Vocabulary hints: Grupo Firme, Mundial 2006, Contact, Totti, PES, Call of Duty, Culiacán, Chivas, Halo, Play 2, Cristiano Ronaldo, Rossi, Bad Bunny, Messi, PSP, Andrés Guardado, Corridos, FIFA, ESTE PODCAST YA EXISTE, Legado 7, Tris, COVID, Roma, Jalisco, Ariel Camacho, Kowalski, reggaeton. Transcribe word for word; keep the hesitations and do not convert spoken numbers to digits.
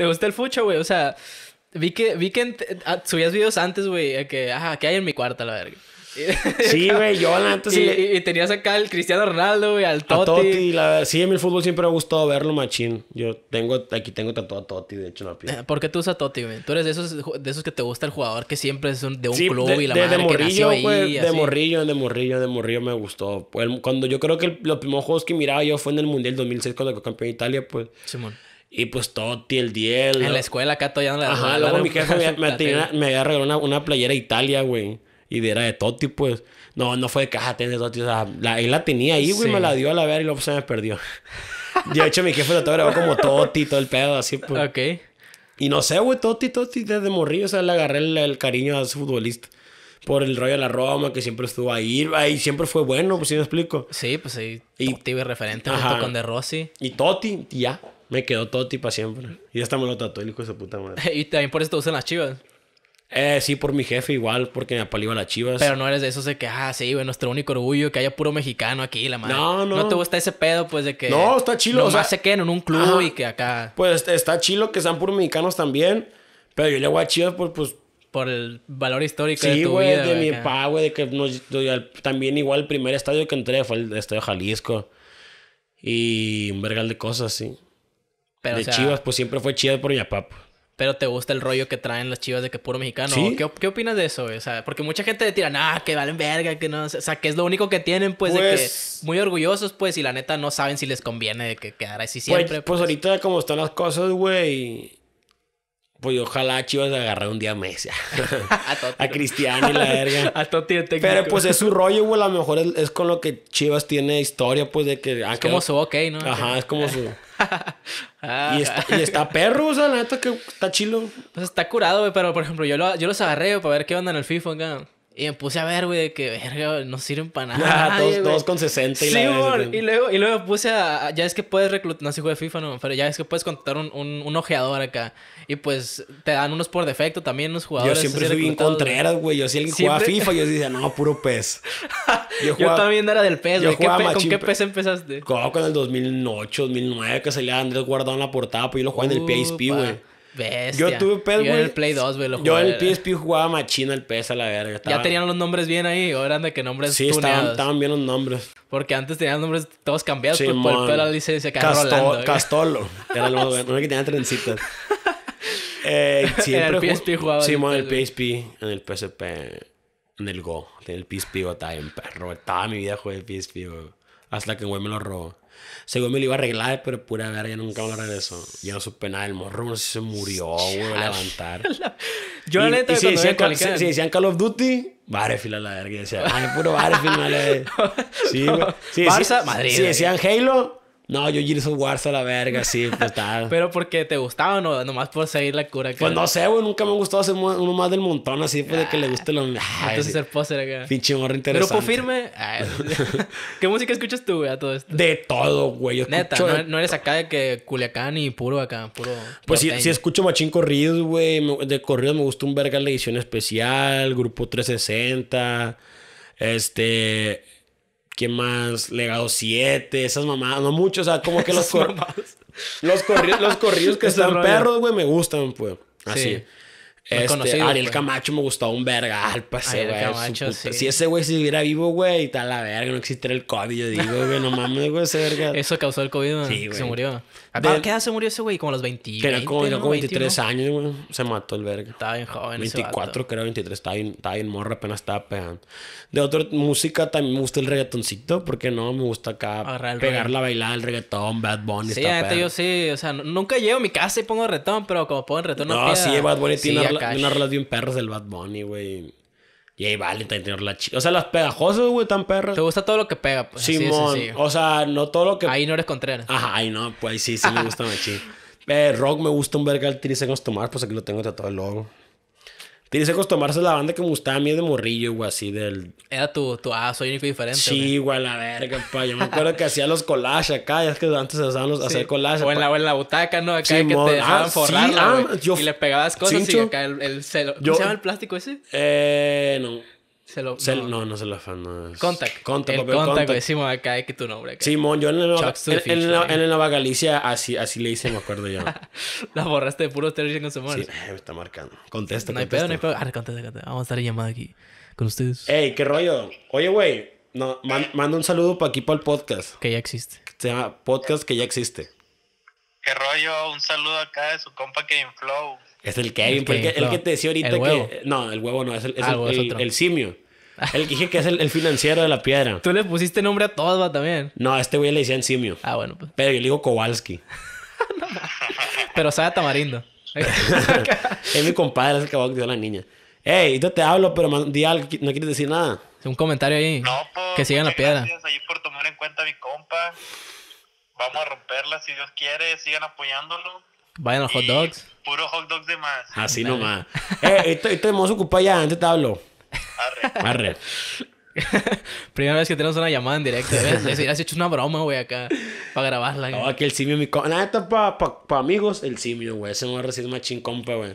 ¿Te gusta el fucho, güey? O sea, vi que, vi que subías videos antes, güey, que, ajá, que hay en mi cuarto, la verga. Sí, güey, yo antes... Y, le... y tenías acá al Cristiano Ronaldo, güey, al Totti. A Totti, la verdad. Sí, a mí el fútbol siempre me ha gustado verlo, machín. Yo tengo... Aquí tengo tatuado a Totti, de hecho, en la piel. ¿Por qué tú usas a Totti, güey? Tú eres de esos, de esos que te gusta el jugador que siempre es un, de un sí, club de, y la de, madre de morrillo, que nació ahí. Pues, de morrillo, de morrillo, de morrillo me gustó. Pues, cuando yo creo que el, los primeros juegos que miraba yo fue en el Mundial dos mil seis cuando fue campeón de Italia, pues... Simón. Y pues Totti, el Diel... En lo... la escuela acá todavía no la... Ajá, luego mi jefe me, me, tenía, me había regalado una, una playera de Italia, güey. Y de era de Totti, pues. No, no fue de caja, tenés de Totti. O sea, la, él la tenía ahí, güey. Sí. Me la dio a la verga y luego se me perdió. De hecho, mi jefe trató de grabar como Totti, todo el pedo, así, pues. Ok. Y no sé, güey, Totti, Totti, desde morrillo. O sea, le agarré el, el cariño a ese futbolista. Por el rollo de la Roma, que siempre estuvo ahí. Ahí siempre fue bueno, pues, si ¿sí me explico? Sí, pues sí. Y Totti, referente junto con de Rossi. Y Totti, y ya. Me quedó Totti para siempre. Y hasta me lo tatué, el hijo de su puta madre. Y también por eso te usan las Chivas. Eh, sí, por mi jefe igual, porque me apalió a las Chivas. Pero no eres de esos de que, ah, sí, güey, nuestro único orgullo, que haya puro mexicano aquí, la madre. No, no. ¿No te gusta ese pedo, pues, de que... No, está chilo. Nomás o sea, se queden en un club ajá, y que acá... Pues, está chilo que sean puros mexicanos también, pero yo le voy a Chivas por, pues... Por el valor histórico sí, de tu wey, vida. Sí, güey, de mi pa, güey, de que nos, también igual el primer estadio que entré fue el Estadio Jalisco. Y un vergal de cosas, sí. Pero, de o sea, Chivas, pues, siempre fue Chivas por mi papá. Pero te gusta el rollo que traen las Chivas de que puro mexicano. ¿Sí? ¿Qué, ¿Qué opinas de eso, güey? O sea, porque mucha gente le tira, nah, que valen verga, que no... O sea, que es lo único que tienen, pues, pues... de que... Muy orgullosos, pues, y la neta no saben si les conviene de que quedar así siempre. Pues, pues, pues ahorita como están las cosas, güey... Pues ojalá Chivas agarrar un día a Messi. A, a Cristiano y la verga. A Totti de técnico. Pero pues es su rollo, güey. A lo mejor es, es con lo que Chivas tiene historia, pues, de que... Ah, es como que... su ok, ¿no? Ajá, es como su... Ah, y, está, y está perro, o sea, la neta que está chilo. Pues está curado, güey, pero por ejemplo, yo, lo, yo los agarré wey, para ver qué onda en el FIFA acá. Y me puse a ver, güey, de que verga, no sirven para nada. Nah, todos, todos con sesenta y sí, la vez, y luego, y luego puse a. Ya es que puedes reclutar. No sé si juego de FIFA, no, pero ya es que puedes contratar un, un, un ojeador acá. Y pues te dan unos por defecto también, unos jugadores. Yo siempre fui bien contreras, güey. Yo si alguien siempre... jugaba FIFA, yo decía, no, puro P E S. Yo, jugaba... yo también era del P E S, güey. Machín... ¿Con qué P E S empezaste? Jugaba con el dos mil ocho, dos mil nueve, que salía Andrés Guardado en la portada, pues yo lo jugaba uh, en el P S P, güey. Bestia. Yo tuve P E S, güey. Yo en el Play dos, güey, lo jugaba. Yo en el P S P jugaba machina el P E S a la verga. Estaba... Ya tenían los nombres bien ahí. Ahora de que nombres sí, tuneados. Sí, estaban, estaban bien los nombres. Porque antes tenían nombres todos cambiados. Sí, por, por el pelo dice, se cagó Rolando. Castolo. Era lo más bueno. Uno que tenía trencitas. Eh, siempre en el P S P jugaba. Sí, man, en el P S P. En el P S P. En el Go. En el P S P, güey. Estaba bien perro. Estaba mi vida jugando el P S P, güey. Hasta que, güey, me lo robó. Según me lo iba a arreglar, pero pura verga, nunca me lo regresó. Yo no supe nada. El morro no sé si se murió, güey, a levantar. Yo, la neta, si decían Call of Duty, Battlefield a la verga. Y decían, ay, puro Battlefield, vale. Sí, güey. Sí, Barça, Madrid. Si decían Halo... No, yo Gears of War a la verga, sí, pues tal. ¿Pero porque te gustaba o no? Nomás por seguir la cura. Cara. Pues no sé, güey. Nunca me ha gustado ser uno más del montón, así, pues, ah, de que le guste lo... Ah, entonces ser póster acá. Pinche morro interesante. Grupo Firme. Ay, ¿qué música escuchas tú, güey, a todo esto? De todo, güey. Neta, no, de... no eres acá de que Culiacán y puro acá, puro... Pues sí, sí escucho machín corridos, güey. De corridos me gusta un verga la edición especial, Grupo trescientos sesenta, este... ¿Qué más? Legado siete, esas mamadas. No mucho, o sea, como que los, cor los, corri los corridos que están perros, güey, me gustan, pues. Así. Sí. Este, Ariel Camacho me gustaba un vergal, pase, güey. Sí. Si ese güey estuviera vivo, güey, y tal, la verga, no existiera el COVID, yo digo, güey, no mames, güey, ese verga. Eso causó el COVID, ¿no? Sí, güey. Se murió. ¿A qué edad se murió ese güey? Como a los veinte. Tenía como, ¿no? como veintitrés ¿no? años, güey. Se mató el verga. Estaba bien joven, veinticuatro, creo, veintitrés. Estaba bien, estaba bien morra, apenas estaba pegando. De otra música también me gusta el reggaetoncito, porque no, me gusta acá agarrar pegar reggae. La bailada, el reggaetón, Bad Bunny. Sí, está yo sí, o sea, nunca llego a mi casa y pongo reggaetón, pero como pongo el reggaetón no. No, sí, Bad Bunny tiene una rola de un perro del Bad Bunny, güey. Y ahí vale, tener la chica. O sea, las pegajosas, güey, tan perras. ¿Te gusta todo lo que pega? Pues, Simón. Sí, sí, sí. O sea, no todo lo que... Ahí no eres Contreras. Ajá, ahí no. Pues ahí sí, sí me gusta machín. Eh, rock me gusta un verga el Tris Tomar. Pues aquí lo tengo tratado el logo. Tris Tomar es la banda que me gustaba a mí de morrillo, güey, así del... Era tu... tu ah, soy único diferente. Sí, güey, la verga, pa. Yo me acuerdo que hacía los collages acá. Ya es que antes se usaban los... Sí. Hacer collages. O en la, o en la butaca, ¿no? Acá Simón. Que te dejaban ah, forrarla, sí, ah, yo... Y le pegabas cosas cincho. Y acá el... el celo... ¿Cómo yo... se llama el plástico ese? Eh... No. Se lo, se, no. no, no se lo afanó. Contact. Contact. El Contact, Contact. Decimos acá, es que tu nombre. Acá. Simón, yo en la Nueva Galicia así, así le hice, me acuerdo yo. La borraste de puro terrorismo con su madre. Sí, me está marcando. Contesta, no hay contesta. Pedo, no hay pedo. Arre, contesta, contesta. Vamos a estar en llamada aquí con ustedes. Ey, qué rollo. Oye, güey, no, man, manda un saludo para aquí, para el podcast. Que ya existe. Se llama Podcast que ya existe. Qué rollo, un saludo acá de su compa Game Flow. Es el Kevin, el, el, el que te decía ahorita el huevo. que... No, el huevo no, es el, es ah, el, el, el, el simio. El que dije que es el, el financiero de la piedra. Tú le pusiste nombre a todo también. No, a este güey le decían simio. Ah, bueno. Pues. Pero yo le digo Kowalski. No, pero sabe a tamarindo. Es mi compadre, es el cabrón que dio la niña. Ey, yo te hablo, pero man, di algo, no quieres decir nada. Un comentario ahí. No, po, que sigan la piedra. Gracias ahí por tomar en cuenta a mi compa. Vamos a romperla si Dios quiere. Sigan apoyándolo. Vayan a los hot dogs. Puro hot dogs de más. Así Dale. nomás. Eh, esto, esto hemos ocupado ya. Antes te hablo. Arre. Arre. Primera vez que tenemos una llamada en directo. Has hecho una broma, güey, acá. Para grabarla. No, aquí el simio, mi compa. Nada, esto para pa, pa amigos. El simio, güey. Ese morro sí es machín compa, güey.